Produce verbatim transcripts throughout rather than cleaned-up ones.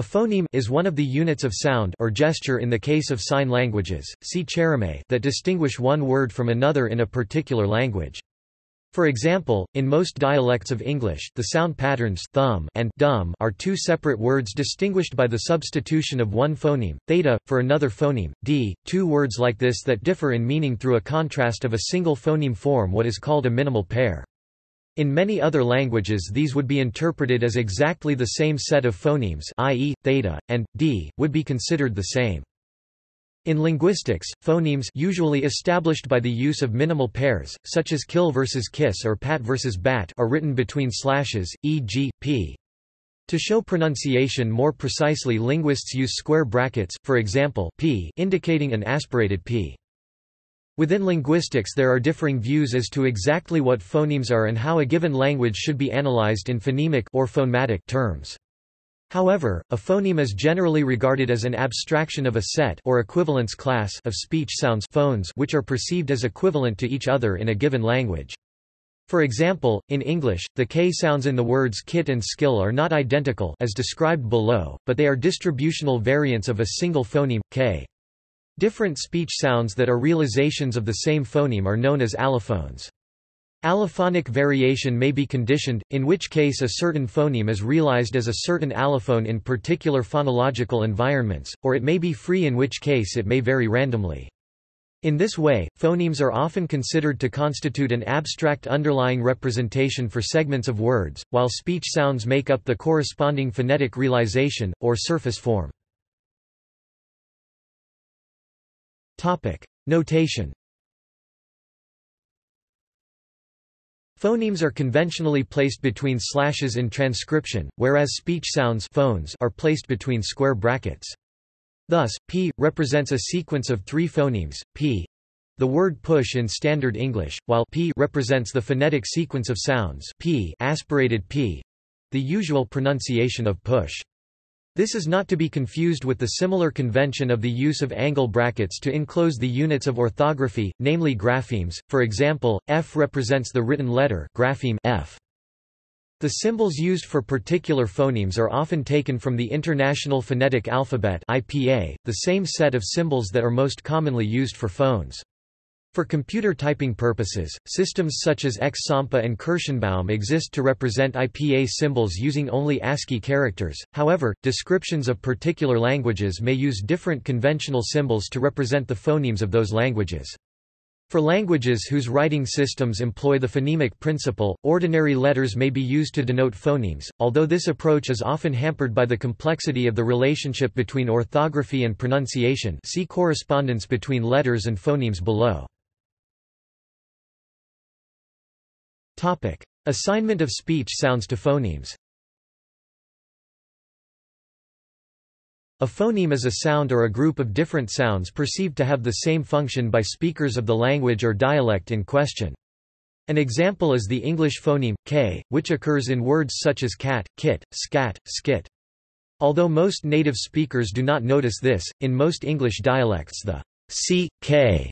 A phoneme is one of the units of sound or gesture in the case of sign languages, see chereme, that distinguish one word from another in a particular language. For example, in most dialects of English, the sound patterns thumb and dumb are two separate words distinguished by the substitution of one phoneme, theta, for another phoneme, d. Two words like this that differ in meaning through a contrast of a single phoneme form what is called a minimal pair. In many other languages these would be interpreted as exactly the same set of phonemes, that is, theta, and d, would be considered the same. In linguistics, phonemes usually established by the use of minimal pairs, such as kill versus kiss or pat versus bat, are written between slashes, for example, p. To show pronunciation more precisely linguists use square brackets, for example, p indicating an aspirated p. Within linguistics there are differing views as to exactly what phonemes are and how a given language should be analyzed in phonemic or phonematic terms. However, a phoneme is generally regarded as an abstraction of a set or equivalence class of speech sounds phones which are perceived as equivalent to each other in a given language. For example, in English, the k sounds in the words kit and skill are not identical as described below, but they are distributional variants of a single phoneme, k. Different speech sounds that are realizations of the same phoneme are known as allophones. Allophonic variation may be conditioned, in which case a certain phoneme is realized as a certain allophone in particular phonological environments, or it may be free, in which case it may vary randomly. In this way, phonemes are often considered to constitute an abstract underlying representation for segments of words, while speech sounds make up the corresponding phonetic realization, or surface form. Topic: Notation. Phonemes are conventionally placed between slashes in transcription, whereas speech sounds phones are placed between square brackets. Thus, p represents a sequence of three phonemes: p, the word push in Standard English, while p represents the phonetic sequence of sounds p aspirated p, the usual pronunciation of push. This is not to be confused with the similar convention of the use of angle brackets to enclose the units of orthography, namely graphemes. For example, f represents the written letter grapheme f. The symbols used for particular phonemes are often taken from the International Phonetic Alphabet I P A, the same set of symbols that are most commonly used for phones. For computer typing purposes, systems such as X SAMPA and Kirschenbaum exist to represent I P A symbols using only ASCII characters. However, descriptions of particular languages may use different conventional symbols to represent the phonemes of those languages. For languages whose writing systems employ the phonemic principle, ordinary letters may be used to denote phonemes, although this approach is often hampered by the complexity of the relationship between orthography and pronunciation. See correspondence between letters and phonemes below. Topic: Assignment of speech sounds to phonemes. A phoneme is a sound or a group of different sounds perceived to have the same function by speakers of the language or dialect in question. An example is the English phoneme k, which occurs in words such as cat, kit, scat, skit. Although most native speakers do not notice this, in most English dialects the ck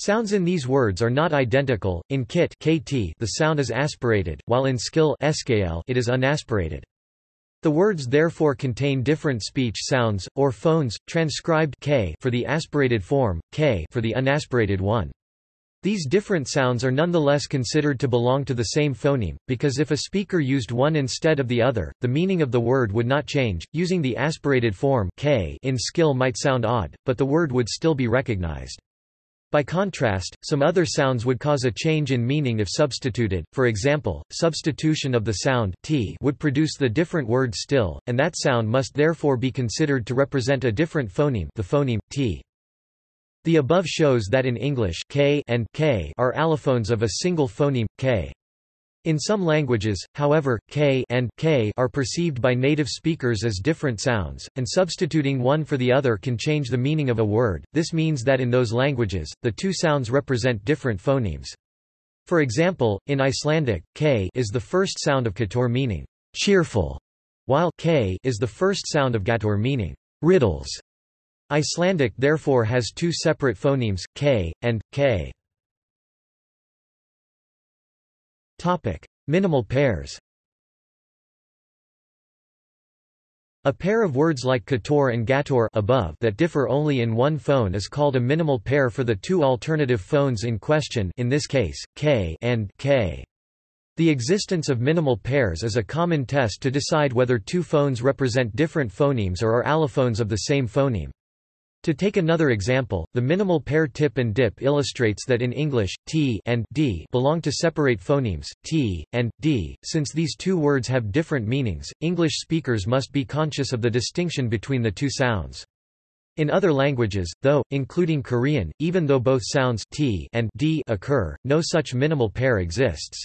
sounds in these words are not identical. In kit kt, the sound is aspirated, while in skill skl, it is unaspirated. The words therefore contain different speech sounds, or phones, transcribed k for the aspirated form, k for the unaspirated one. These different sounds are nonetheless considered to belong to the same phoneme, because if a speaker used one instead of the other, the meaning of the word would not change. Using the aspirated form k in skill might sound odd, but the word would still be recognized. By contrast, some other sounds would cause a change in meaning if substituted. For example, substitution of the sound t would produce the different word still, and that sound must therefore be considered to represent a different phoneme, the phoneme t. The above shows that in English, k and k are allophones of a single phoneme k. In some languages, however, k and k are perceived by native speakers as different sounds, and substituting one for the other can change the meaning of a word. This means that in those languages, the two sounds represent different phonemes. For example, in Icelandic, k is the first sound of kator meaning cheerful, while k is the first sound of gator meaning riddles. Icelandic therefore has two separate phonemes, k and k. Topic: Minimal pairs. A pair of words like kator and gator above that differ only in one phone is called a minimal pair for the two alternative phones in question, in this case, k and k. The existence of minimal pairs is a common test to decide whether two phones represent different phonemes or are allophones of the same phoneme. To take another example, the minimal pair tip and dip illustrates that in English, t and d belong to separate phonemes, t and d. Since these two words have different meanings, English speakers must be conscious of the distinction between the two sounds. In other languages, though, including Korean, even though both sounds t and d occur, no such minimal pair exists.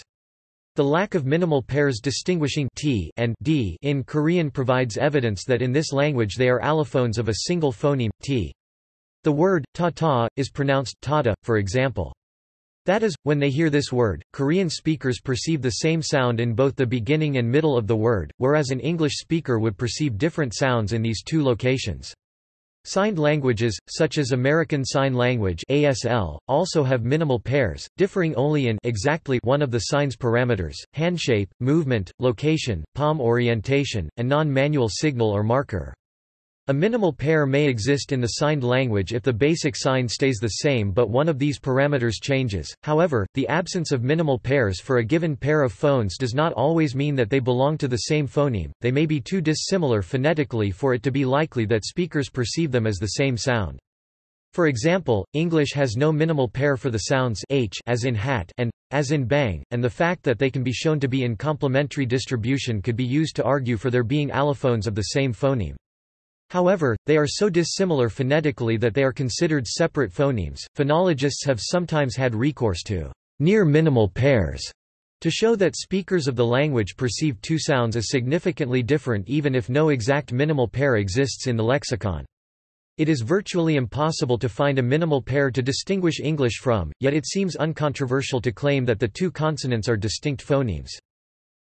The lack of minimal pairs distinguishing t and d in Korean provides evidence that in this language they are allophones of a single phoneme, t. The word ta-ta is pronounced ta-ta, for example. That is, when they hear this word, Korean speakers perceive the same sound in both the beginning and middle of the word, whereas an English speaker would perceive different sounds in these two locations. Signed languages, such as American Sign Language (A S L), also have minimal pairs, differing only in exactly one of the sign's parameters: handshape, movement, location, palm orientation, and non-manual signal or marker. A minimal pair may exist in the signed language if the basic sign stays the same but one of these parameters changes. However, the absence of minimal pairs for a given pair of phones does not always mean that they belong to the same phoneme. They may be too dissimilar phonetically for it to be likely that speakers perceive them as the same sound. For example, English has no minimal pair for the sounds h as in hat and as in bang, and the fact that they can be shown to be in complementary distribution could be used to argue for their being allophones of the same phoneme. However, they are so dissimilar phonetically that they are considered separate phonemes. Phonologists have sometimes had recourse to near minimal pairs to show that speakers of the language perceive two sounds as significantly different even if no exact minimal pair exists in the lexicon. It is virtually impossible to find a minimal pair to distinguish English from, yet it seems uncontroversial to claim that the two consonants are distinct phonemes.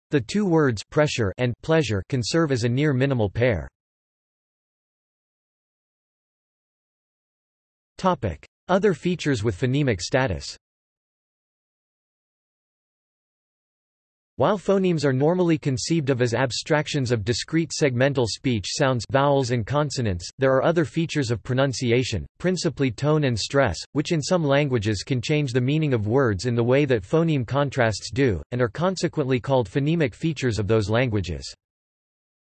The two words pressure and pleasure can serve as a near minimal pair. Other features with phonemic status. While phonemes are normally conceived of as abstractions of discrete segmental speech sounds, vowels and consonants, there are other features of pronunciation, principally tone and stress, which in some languages can change the meaning of words in the way that phoneme contrasts do, and are consequently called phonemic features of those languages.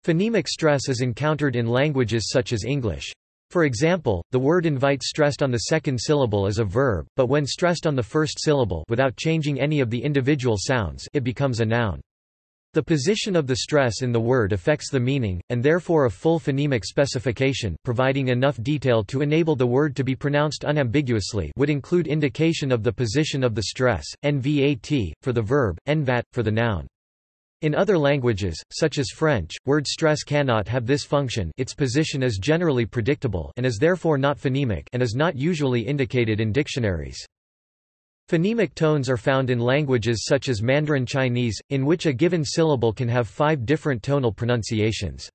Phonemic stress is encountered in languages such as English. For example, the word invite stressed on the second syllable as a verb, but when stressed on the first syllable without changing any of the individual sounds, it becomes a noun. The position of the stress in the word affects the meaning, and therefore a full phonemic specification, providing enough detail to enable the word to be pronounced unambiguously, would include indication of the position of the stress, nvat, for the verb, nvat, for the noun. In other languages, such as French, word stress cannot have this function. Its position is generally predictable and is therefore not phonemic and is not usually indicated in dictionaries. Phonemic tones are found in languages such as Mandarin Chinese, in which a given syllable can have five different tonal pronunciations.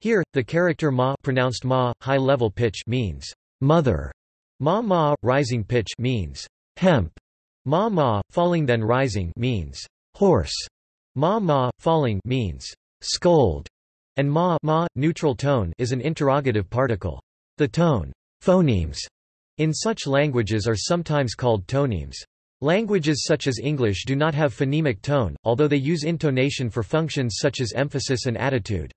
Here, the character ma, pronounced ma, high-level pitch, means mother. Ma ma, rising pitch, means hemp. Ma ma, falling then rising, means horse. Ma ma, falling, means scold, and ma ma, neutral tone, is an interrogative particle. The tone phonemes in such languages are sometimes called tonemes. Languages such as English do not have phonemic tone, although they use intonation for functions such as emphasis and attitude.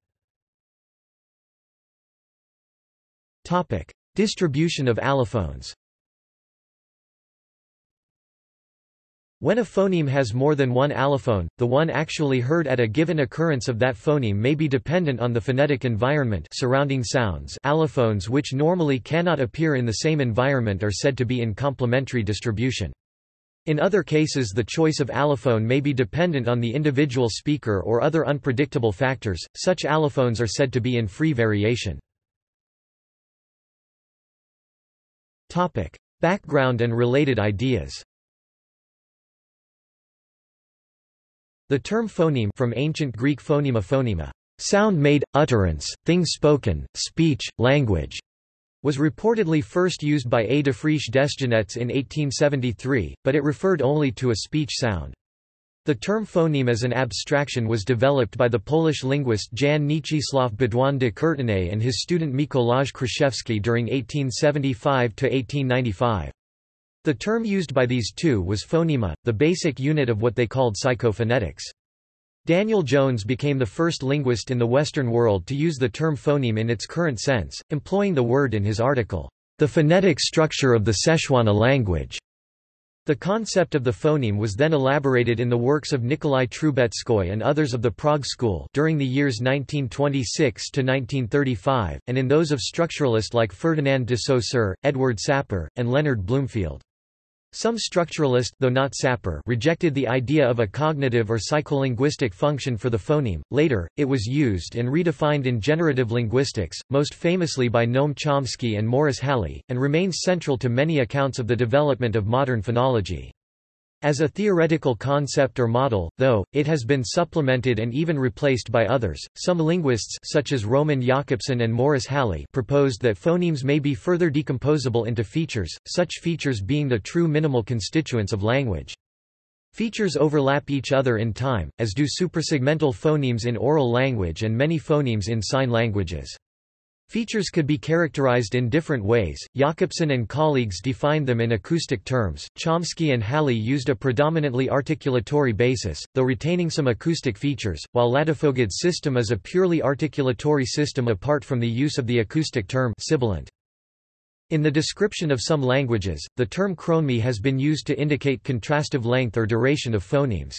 Topic: Distribution of allophones. When a phoneme has more than one allophone, the one actually heard at a given occurrence of that phoneme may be dependent on the phonetic environment surrounding sounds. Allophones which normally cannot appear in the same environment are said to be in complementary distribution. In other cases, the choice of allophone may be dependent on the individual speaker or other unpredictable factors. Such allophones are said to be in free variation. Topic: Background and related ideas. The term phoneme, from ancient Greek phonema phonema, sound made, utterance, thing spoken, speech, language, was reportedly first used by A. de Friche Desgenets in eighteen seventy-three, but it referred only to a speech sound. The term phoneme as an abstraction was developed by the Polish linguist Jan Mieczysław Boudoin de Courtenay and his student Mikolaj Krzyzewski during eighteen seventy-five to eighteen ninety-five. The term used by these two was phonema, the basic unit of what they called psychophonetics. Daniel Jones became the first linguist in the Western world to use the term phoneme in its current sense, employing the word in his article, "The Phonetic Structure of the Szechuana Language." The concept of the phoneme was then elaborated in the works of Nikolai Trubetskoy and others of the Prague School during the years nineteen twenty-six to nineteen thirty-five, and in those of structuralists like Ferdinand de Saussure, Edward Sapir, and Leonard Bloomfield. Some structuralists, though not Sapir, rejected the idea of a cognitive or psycholinguistic function for the phoneme. Later, it was used and redefined in generative linguistics, most famously by Noam Chomsky and Morris Halle, and remains central to many accounts of the development of modern phonology. As a theoretical concept or model, though, it has been supplemented and even replaced by others. Some linguists, such as Roman Jakobson and Morris Halle, proposed that phonemes may be further decomposable into features, such features being the true minimal constituents of language. Features overlap each other in time, as do suprasegmental phonemes in oral language and many phonemes in sign languages. Features could be characterized in different ways. Jakobson and colleagues defined them in acoustic terms. Chomsky and Halle used a predominantly articulatory basis, though retaining some acoustic features, while Latifogad's system is a purely articulatory system apart from the use of the acoustic term sibilant. In the description of some languages, the term chroneme has been used to indicate contrastive length or duration of phonemes.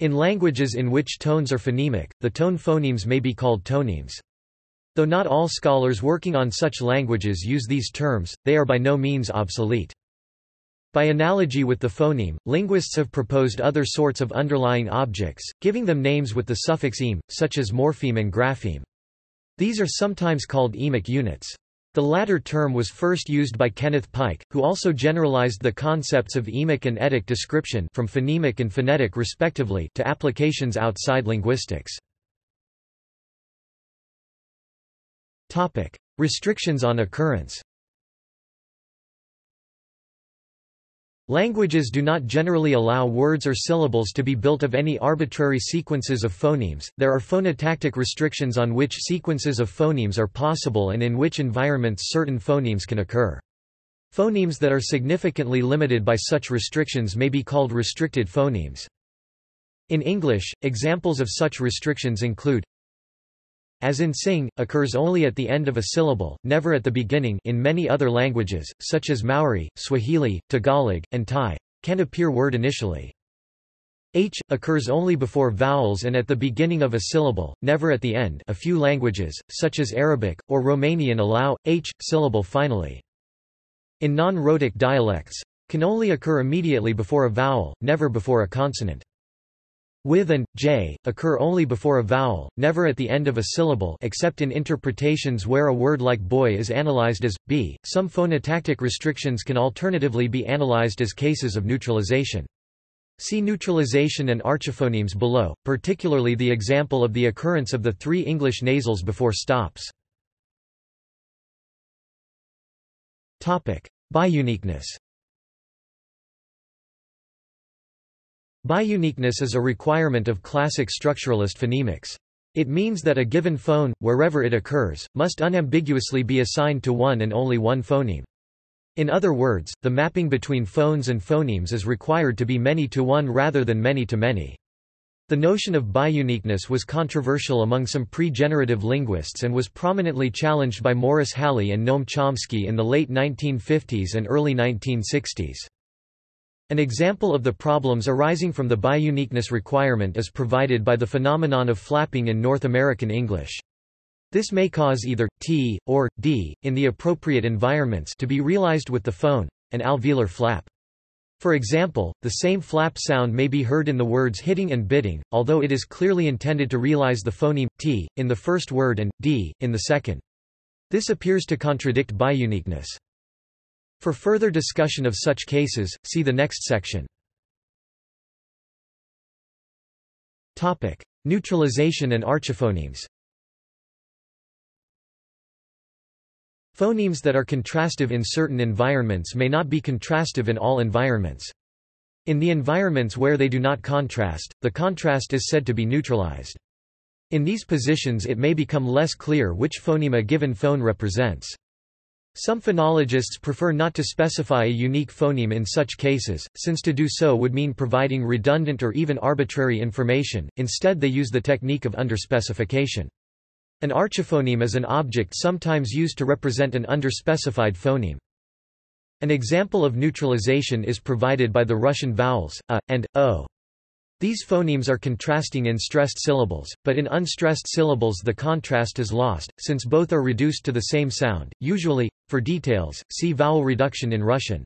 In languages in which tones are phonemic, the tone phonemes may be called tonemes. Though not all scholars working on such languages use these terms, they are by no means obsolete. By analogy with the phoneme, linguists have proposed other sorts of underlying objects, giving them names with the suffix -eme, such as morpheme and grapheme. These are sometimes called emic units. The latter term was first used by Kenneth Pike, who also generalized the concepts of emic and etic description from phonemic and phonetic respectively to applications outside linguistics. Topic: Restrictions on occurrence. Languages do not generally allow words or syllables to be built of any arbitrary sequences of phonemes. There are phonotactic restrictions on which sequences of phonemes are possible and in which environments certain phonemes can occur. Phonemes that are significantly limited by such restrictions may be called restricted phonemes. In English, examples of such restrictions include: as in sing, occurs only at the end of a syllable, never at the beginning. In many other languages, such as Maori, Swahili, Tagalog, and Thai, can appear word initially. H occurs only before vowels and at the beginning of a syllable, never at the end. A few languages, such as Arabic, or Romanian, allow H syllable finally. In non-rhotic dialects, can only occur immediately before a vowel, never before a consonant. With and j occur only before a vowel, never at the end of a syllable, except in interpretations where a word like boy is analyzed as b. Some phonotactic restrictions can alternatively be analyzed as cases of neutralization. See neutralization and archiphonemes below, particularly the example of the occurrence of the three English nasals before stops. Topic: Biuniqueness. Biuniqueness is a requirement of classic structuralist phonemics. It means that a given phone, wherever it occurs, must unambiguously be assigned to one and only one phoneme. In other words, the mapping between phones and phonemes is required to be many to one rather than many to many. The notion of biuniqueness was controversial among some pre-generative linguists and was prominently challenged by Morris Halle and Noam Chomsky in the late nineteen fifties and early nineteen sixties. An example of the problems arising from the biuniqueness requirement is provided by the phenomenon of flapping in North American English. This may cause either t, or d, in the appropriate environments to be realized with the phone, an alveolar flap. For example, the same flap sound may be heard in the words hitting and bidding, although it is clearly intended to realize the phoneme t, in the first word and d, in the second. This appears to contradict biuniqueness. For further discussion of such cases, see the next section. Topic: Neutralization and archiphonemes. Phonemes that are contrastive in certain environments may not be contrastive in all environments. In the environments where they do not contrast, the contrast is said to be neutralized. In these positions it may become less clear which phoneme a given phone represents. Some phonologists prefer not to specify a unique phoneme in such cases, since to do so would mean providing redundant or even arbitrary information. Instead, they use the technique of underspecification. An archiphoneme is an object sometimes used to represent an underspecified phoneme. An example of neutralization is provided by the Russian vowels a and o. These phonemes are contrasting in stressed syllables, but in unstressed syllables the contrast is lost, since both are reduced to the same sound. Usually, for details, see vowel reduction in Russian.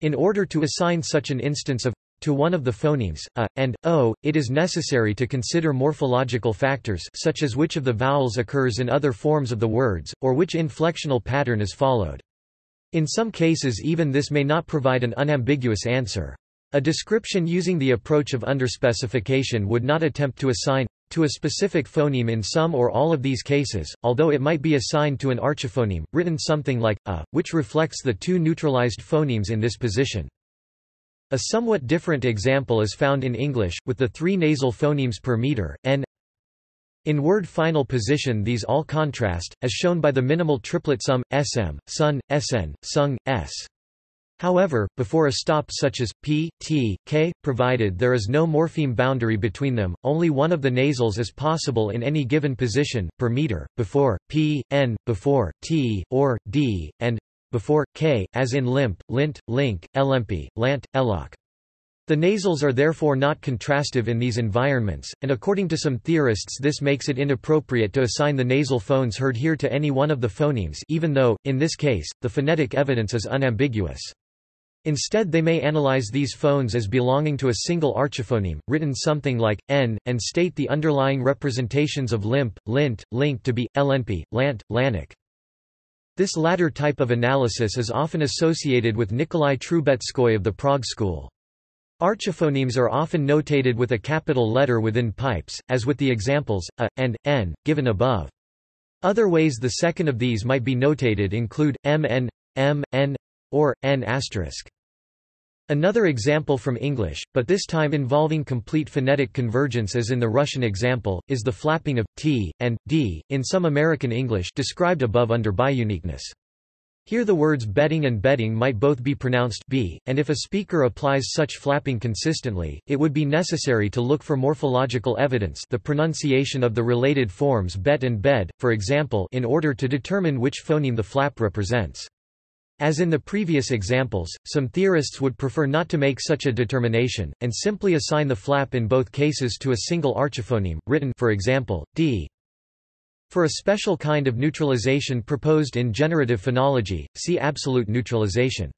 In order to assign such an instance of to one of the phonemes a and o, it is necessary to consider morphological factors such as which of the vowels occurs in other forms of the words, or which inflectional pattern is followed. In some cases even this may not provide an unambiguous answer. A description using the approach of underspecification would not attempt to assign to a specific phoneme in some or all of these cases, although it might be assigned to an archiphoneme, written something like a, which reflects the two neutralized phonemes in this position. A somewhat different example is found in English, with the three nasal phonemes per meter, n. In word final position these all contrast, as shown by the minimal triplet sum, sm, sun, sn, sung, s. However, before a stop such as p, t, k, provided there is no morpheme boundary between them, only one of the nasals is possible in any given position, per meter, before p, n, before t, or d, and before k, as in limp, lint, link, lmp, lant, elok. The nasals are therefore not contrastive in these environments, and according to some theorists this makes it inappropriate to assign the nasal phones heard here to any one of the phonemes even though, in this case, the phonetic evidence is unambiguous. Instead they may analyze these phones as belonging to a single archiphoneme, written something like, n, and state the underlying representations of limp, lint, link to be, lnp, lant, lanic. This latter type of analysis is often associated with Nikolai Trubetskoy of the Prague School. Archiphonemes are often notated with a capital letter within pipes, as with the examples, a, and, n, given above. Other ways the second of these might be notated include, mn, m, n, or, n asterisk. Another example from English, but this time involving complete phonetic convergence as in the Russian example, is the flapping of, t, and, d, in some American English described above under biuniqueness. Here the words betting and bedding might both be pronounced b, and if a speaker applies such flapping consistently, it would be necessary to look for morphological evidence the pronunciation of the related forms bet and bed, for example, in order to determine which phoneme the flap represents. As in the previous examples, some theorists would prefer not to make such a determination, and simply assign the flap in both cases to a single archiphoneme, written, for example, d. For a special kind of neutralization proposed in generative phonology, see absolute neutralization.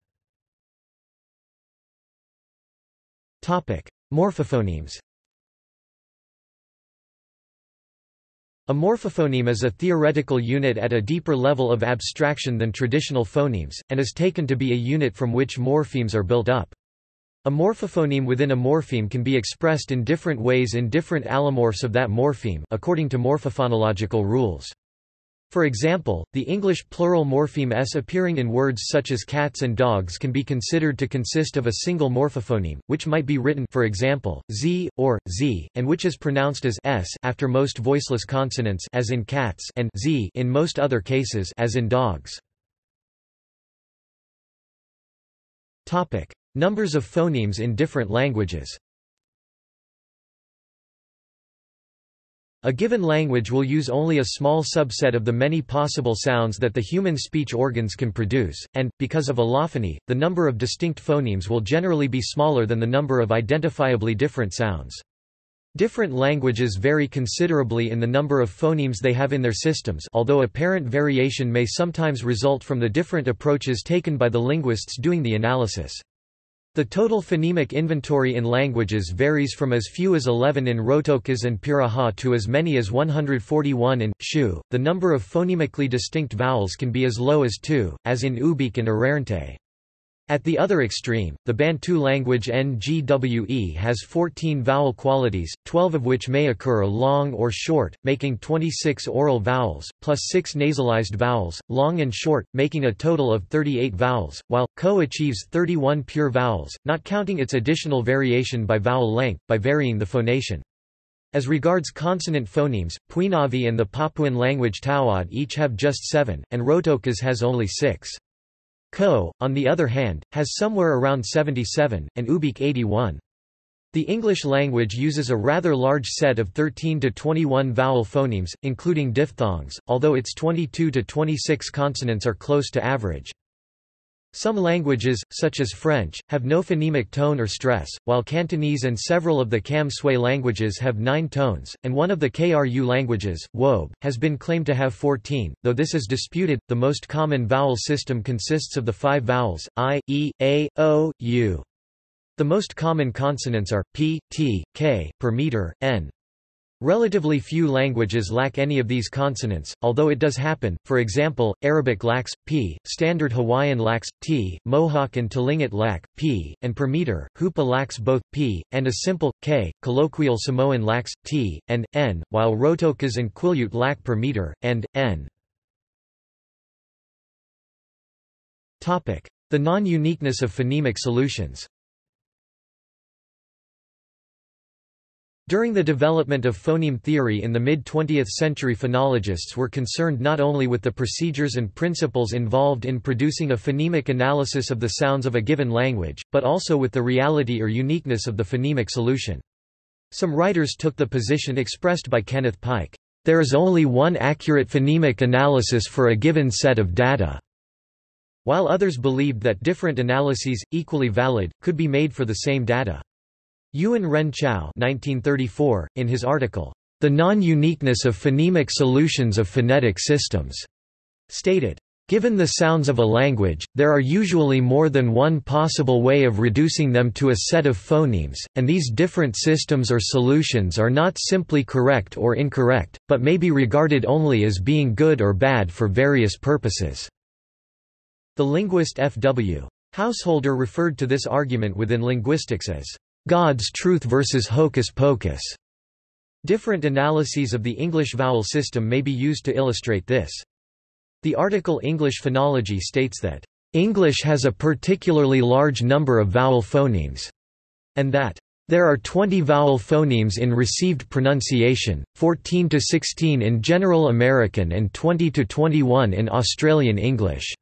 Topic: Morphophonemes. A morphophoneme is a theoretical unit at a deeper level of abstraction than traditional phonemes, and is taken to be a unit from which morphemes are built up. A morphophoneme within a morpheme can be expressed in different ways in different allomorphs of that morpheme according to morphophonological rules. For example, the English plural morpheme s appearing in words such as cats and dogs can be considered to consist of a single morphophoneme, which might be written, for example, z, or z, and which is pronounced as s after most voiceless consonants as in cats and z in most other cases as in dogs. Topic: Numbers of phonemes in different languages. A given language will use only a small subset of the many possible sounds that the human speech organs can produce, and, because of allophony, the number of distinct phonemes will generally be smaller than the number of identifiably different sounds. Different languages vary considerably in the number of phonemes they have in their systems, although apparent variation may sometimes result from the different approaches taken by the linguists doing the analysis. The total phonemic inventory in languages varies from as few as eleven in Rotokas and Piraha to as many as one hundred forty-one in Shu. The number of phonemically distinct vowels can be as low as two, as in Ubik and Ararente. At the other extreme, the Bantu language Ngwe has fourteen vowel qualities, twelve of which may occur long or short, making twenty-six oral vowels, plus six nasalized vowels, long and short, making a total of thirty-eight vowels, while Ko achieves thirty-one pure vowels, not counting its additional variation by vowel length, by varying the phonation. As regards consonant phonemes, Puinavi and the Papuan language Tawad each have just seven, and Rotokas has only six. Ko, on the other hand, has somewhere around seventy-seven, and Ubik eighty-one. The English language uses a rather large set of thirteen to twenty-one vowel phonemes, including diphthongs, although its twenty-two to twenty-six consonants are close to average. Some languages, such as French, have no phonemic tone or stress, while Cantonese and several of the Kam Sui languages have nine tones, and one of the Kru languages, Wobe, has been claimed to have fourteen, though this is disputed. The most common vowel system consists of the five vowels, I, E, A, O, U. The most common consonants are, P, T, K, per meter, N. Relatively few languages lack any of these consonants, although it does happen, for example, Arabic lacks, P, Standard Hawaiian lacks, T, Mohawk and Tlingit lack, P, and per meter, Hupa lacks both, P, and a simple, K, colloquial Samoan lacks, T, and, N, while Rotokas and Quiliute lack per meter, and, N. The non-uniqueness of phonemic solutions. During the development of phoneme theory in the mid-twentieth century, phonologists were concerned not only with the procedures and principles involved in producing a phonemic analysis of the sounds of a given language, but also with the reality or uniqueness of the phonemic solution. Some writers took the position expressed by Kenneth Pike, "There is only one accurate phonemic analysis for a given set of data," while others believed that different analyses, equally valid, could be made for the same data. Yuen Ren Chow nineteen thirty-four, in his article, "The Non-Uniqueness of Phonemic Solutions of Phonetic Systems," stated, "Given the sounds of a language, there are usually more than one possible way of reducing them to a set of phonemes, and these different systems or solutions are not simply correct or incorrect, but may be regarded only as being good or bad for various purposes." The linguist F W Householder referred to this argument within linguistics as God's truth versus hocus pocus. Different analyses of the English vowel system may be used to illustrate this. The article English Phonology states that, "English has a particularly large number of vowel phonemes," and that, "There are twenty vowel phonemes in received pronunciation, fourteen to sixteen in General American and twenty to twenty-one in Australian English."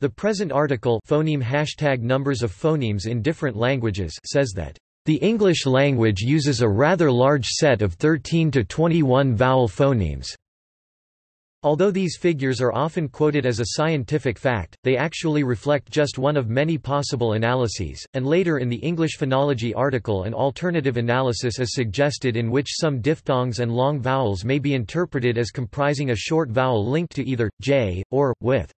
The present article Phoneme hashtag Numbers of Phonemes in Different Languages says that, "The English language uses a rather large set of thirteen to twenty-one vowel phonemes." Although these figures are often quoted as a scientific fact, they actually reflect just one of many possible analyses, and later in the English Phonology article an alternative analysis is suggested in which some diphthongs and long vowels may be interpreted as comprising a short vowel linked to either, j, or, with.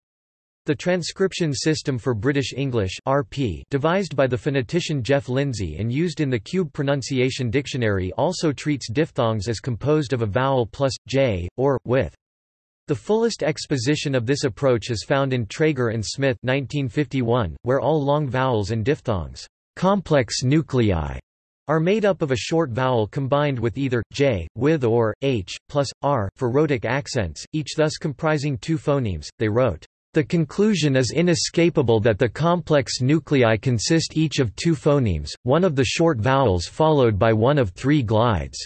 The transcription system for British English (R P), devised by the phonetician Jeff Lindsay and used in the Cube Pronunciation Dictionary, also treats diphthongs as composed of a vowel plus j or with. The fullest exposition of this approach is found in Traeger and Smith nineteen fifty-one, where all long vowels and diphthongs, complex nuclei, are made up of a short vowel combined with either j, with, or h, plus r for rhotic accents, each thus comprising two phonemes. They wrote, "The conclusion is inescapable that the complex nuclei consist each of two phonemes, one of the short vowels followed by one of three glides."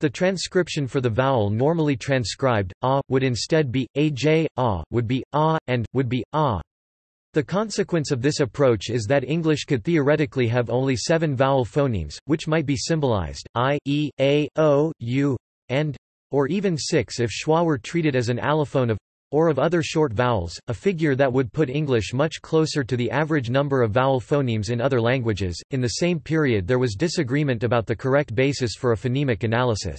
The transcription for the vowel normally transcribed, a, would instead be, aj, a, would be, a, and, would be, a. The consequence of this approach is that English could theoretically have only seven vowel phonemes, which might be symbolized, I, E, A, O, U, and, or even six if schwa were treated as an allophone of, or of other short vowels, a figure that would put English much closer to the average number of vowel phonemes in other languages. In the same period, there was disagreement about the correct basis for a phonemic analysis.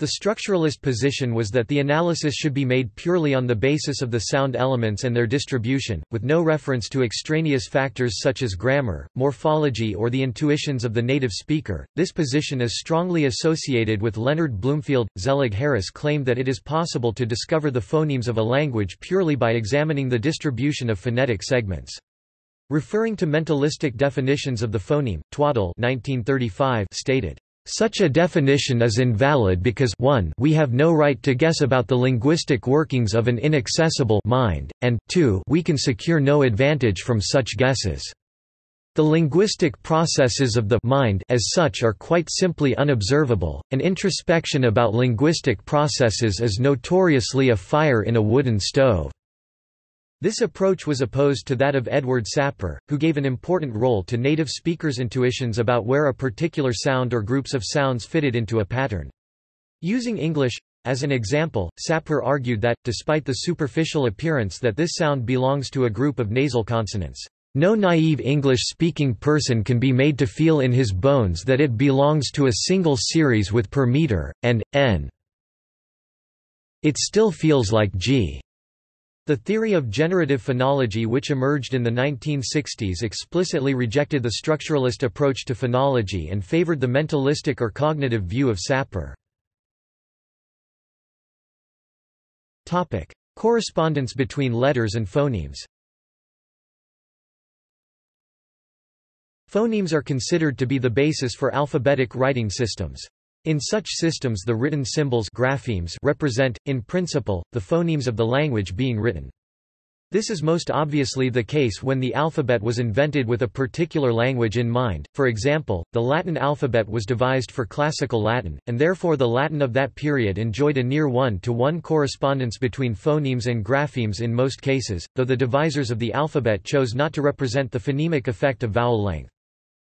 The structuralist position was that the analysis should be made purely on the basis of the sound elements and their distribution, with no reference to extraneous factors such as grammar, morphology, or the intuitions of the native speaker. This position is strongly associated with Leonard Bloomfield. Zellig Harris claimed that it is possible to discover the phonemes of a language purely by examining the distribution of phonetic segments. Referring to mentalistic definitions of the phoneme, Twaddell nineteen thirty-five stated, "Such a definition is invalid because one, we have no right to guess about the linguistic workings of an inaccessible mind, and two, we can secure no advantage from such guesses. The linguistic processes of the mind as such are quite simply unobservable. An introspection about linguistic processes is notoriously a fire in a wooden stove." This approach was opposed to that of Edward Sapir, who gave an important role to native speakers' intuitions about where a particular sound or groups of sounds fitted into a pattern. Using English as an example, Sapir argued that, despite the superficial appearance that this sound belongs to a group of nasal consonants, "No naive English-speaking person can be made to feel in his bones that it belongs to a single series with per meter, and, n. It still feels like g." The theory of generative phonology, which emerged in the nineteen sixties, explicitly rejected the structuralist approach to phonology and favored the mentalistic or cognitive view of Sapir. Correspondence between letters and phonemes. Phonemes are considered to be the basis for alphabetic writing systems. In such systems, the written symbols graphemes represent, in principle, the phonemes of the language being written. This is most obviously the case when the alphabet was invented with a particular language in mind. For example, the Latin alphabet was devised for Classical Latin, and therefore the Latin of that period enjoyed a near one-to-one correspondence between phonemes and graphemes in most cases, though the devisers of the alphabet chose not to represent the phonemic effect of vowel length.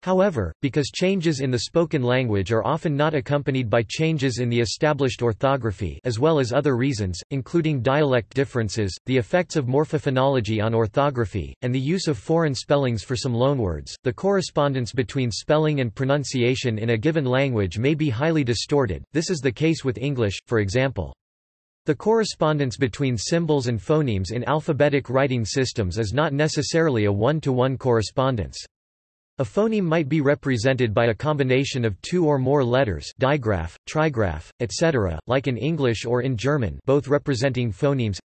However, because changes in the spoken language are often not accompanied by changes in the established orthography, as well as other reasons, including dialect differences, the effects of morphophonology on orthography, and the use of foreign spellings for some loanwords, the correspondence between spelling and pronunciation in a given language may be highly distorted. This is the case with English, for example. The correspondence between symbols and phonemes in alphabetic writing systems is not necessarily a one-to-one correspondence. A phoneme might be represented by a combination of two or more letters, digraph, trigraph, et cetera, like in English or in German, both representing phonemes.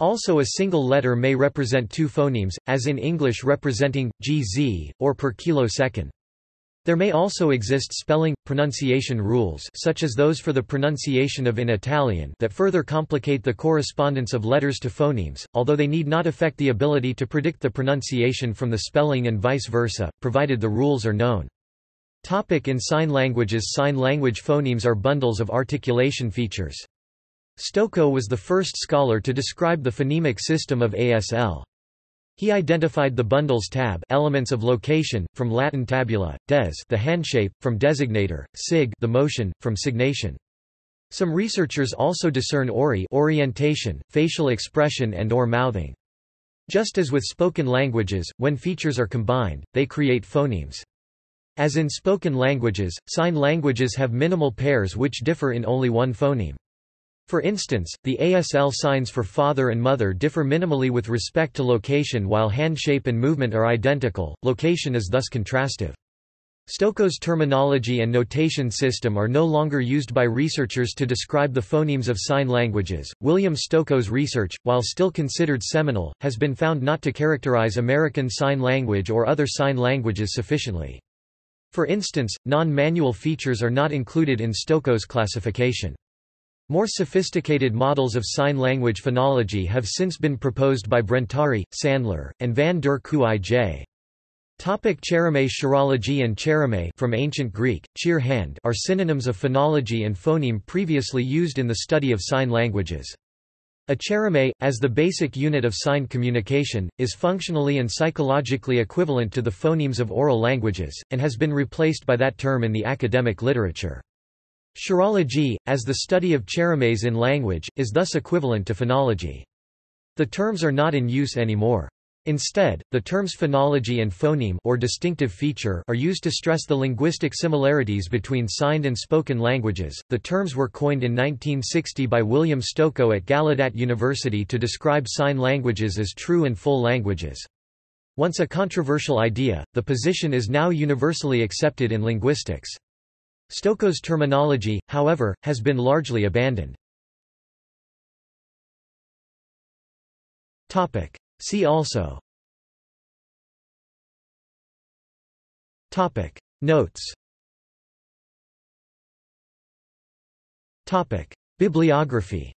Also, a single letter may represent two phonemes, as in English representing gz or per kilosecond. There may also exist spelling pronunciation rules, such as those for the pronunciation of in Italian, that further complicate the correspondence of letters to phonemes, although they need not affect the ability to predict the pronunciation from the spelling and vice versa, provided the rules are known. Topic: in sign languages. Sign language phonemes are bundles of articulation features. Stokoe was the first scholar to describe the phonemic system of A S L. He identified the bundles tab, elements of location, from Latin tabula, des, the handshape, from designator, sig, the motion, from signation. Some researchers also discern ori, orientation, facial expression, and/or mouthing. Just as with spoken languages, when features are combined, they create phonemes. As in spoken languages, sign languages have minimal pairs which differ in only one phoneme. For instance, the A S L signs for father and mother differ minimally with respect to location, while hand shape and movement are identical. Location is thus contrastive. Stokoe's terminology and notation system are no longer used by researchers to describe the phonemes of sign languages. William Stokoe's research, while still considered seminal, has been found not to characterize American Sign Language or other sign languages sufficiently. For instance, non-manual features are not included in Stokoe's classification. More sophisticated models of sign language phonology have since been proposed by Brentari, Sandler, and van der Kuij. Topic: chereme. Chirology and chereme, from ancient Greek, cheer hand, are synonyms of phonology and phoneme previously used in the study of sign languages. A chereme, as the basic unit of sign communication, is functionally and psychologically equivalent to the phonemes of oral languages, and has been replaced by that term in the academic literature. Chirology, as the study of cheremes in language, is thus equivalent to phonology. The terms are not in use anymore. Instead, the terms phonology and phoneme or distinctive feature are used to stress the linguistic similarities between signed and spoken languages. The terms were coined in nineteen sixty by William Stokoe at Gallaudet University to describe sign languages as true and full languages. Once a controversial idea, the position is now universally accepted in linguistics. Stokoe's terminology, however, has been largely abandoned. Topic. See also. Topic. Notes. Topic. Bibliography.